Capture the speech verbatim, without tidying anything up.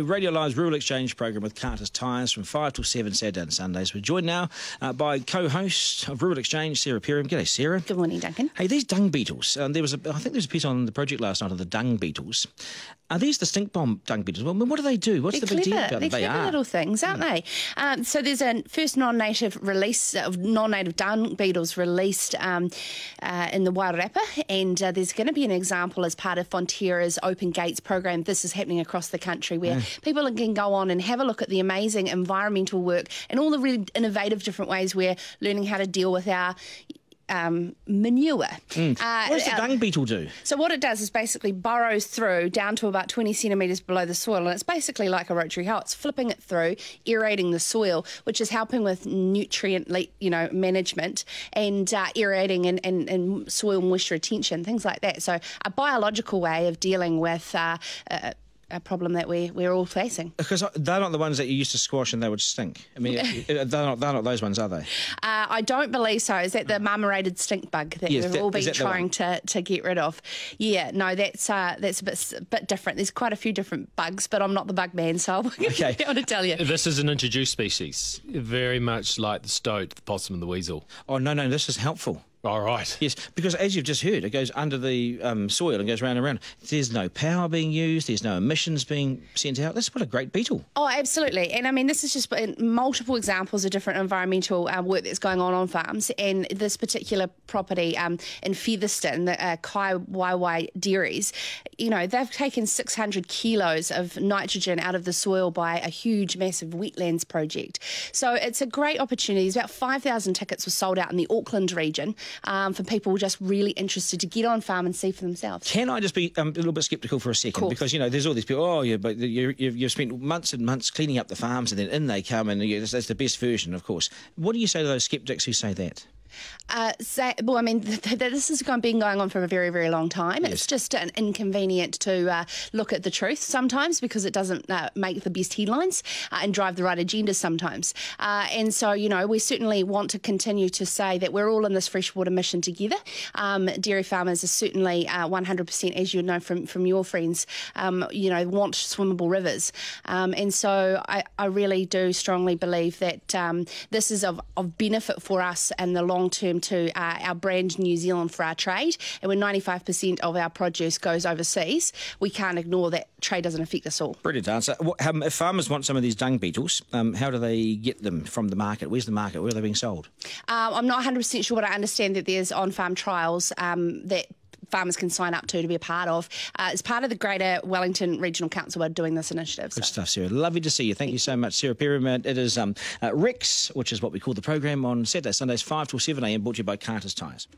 Radio Live's Rural Exchange program with Carter's Tyres from five till seven, Saturday and Sundays. We're joined now uh, by co-host of Rural Exchange, Sarah Perriam. G'day, Sarah. Good morning, Duncan. Hey, these dung beetles, um, there was a, I think there was a piece on the project last night of the dung beetles. Are these the stink bomb dung beetles? Well, what do they do? What's They're the big deal about them? They're they clever are. little things, aren't mm. they? Um, so there's a first non-native release of non-native dung beetles released um, uh, in the Wairarapa, and uh, there's going to be an example as part of Fonterra's Open Gates program. This is happening across the country where yeah. people can go on and have a look at the amazing environmental work and all the really innovative different ways we're learning how to deal with our Um, manure. Mm. Uh, what does the dung beetle do? So what it does is basically burrows through down to about twenty centimetres below the soil, and it's basically like a rotary hoe. It's flipping it through, aerating the soil, which is helping with nutrient le you know, management and uh, aerating and, and, and soil moisture retention, things like that. So a biological way of dealing with uh, uh, a problem that we, we're all facing. Because they're not the ones that you used to squash and they would stink. I mean, they're, not, they're not those ones, are they? Uh, I don't believe so. Is that the marmorated stink bug that yes, we've that, all been trying to, to get rid of? Yeah, no, that's uh, that's a bit, a bit different. There's quite a few different bugs, but I'm not the bug man, so I'm okay. going to tell you. This is an introduced species, very much like the stoat, the possum and the weasel. Oh, no, no, this is helpful. All right. Yes, because as you've just heard, it goes under the um, soil and goes round and round. There's no power being used. There's no emissions being sent out. That's what a great beetle. Oh, absolutely. And, I mean, this is just multiple examples of different environmental uh, work that's going on on farms. And this particular property um, in Featherston, the uh, Kai Wai Wai dairies, you know, they've taken six hundred kilos of nitrogen out of the soil by a huge, massive wetlands project. So it's a great opportunity. There's about five thousand tickets were sold out in the Auckland region. Um, for people just really interested to get on farm and see for themselves. Can I just be um, a little bit sceptical for a second? Because, you know, there's all these people, oh, yeah, but you, you've, you've spent months and months cleaning up the farms and then in they come and you know, that's, that's the best version, of course. What do you say to those sceptics who say that? Uh, so, well, I mean, th th this has gone, been going on for a very, very long time. Yes. It's just an inconvenient to uh, look at the truth sometimes because it doesn't uh, make the best headlines uh, and drive the right agenda sometimes. Uh, and so, you know, we certainly want to continue to say that we're all in this freshwater mission together. Um, dairy farmers are certainly uh, one hundred percent, as you know from, from your friends, um, you know, want swimmable rivers. Um, and so I, I really do strongly believe that um, this is of, of benefit for us and the long term to uh, our brand New Zealand for our trade, and when ninety-five percent of our produce goes overseas, we can't ignore that trade doesn't affect us all. Brilliant answer. What, um, if farmers want some of these dung beetles, um, how do they get them from the market? Where's the market? Where are they being sold? Uh, I'm not one hundred percent sure, but I understand that there's on-farm trials um, that farmers can sign up to to be a part of. Uh, it's part of the Greater Wellington Regional Council are doing this initiative. So. Good stuff, Sarah. Lovely to see you. Thank you so much, Sarah Perriam. It is um, uh, Rex, which is what we call the program on Saturday, Sundays, five till seven A M, brought to you by Carter's Tyres.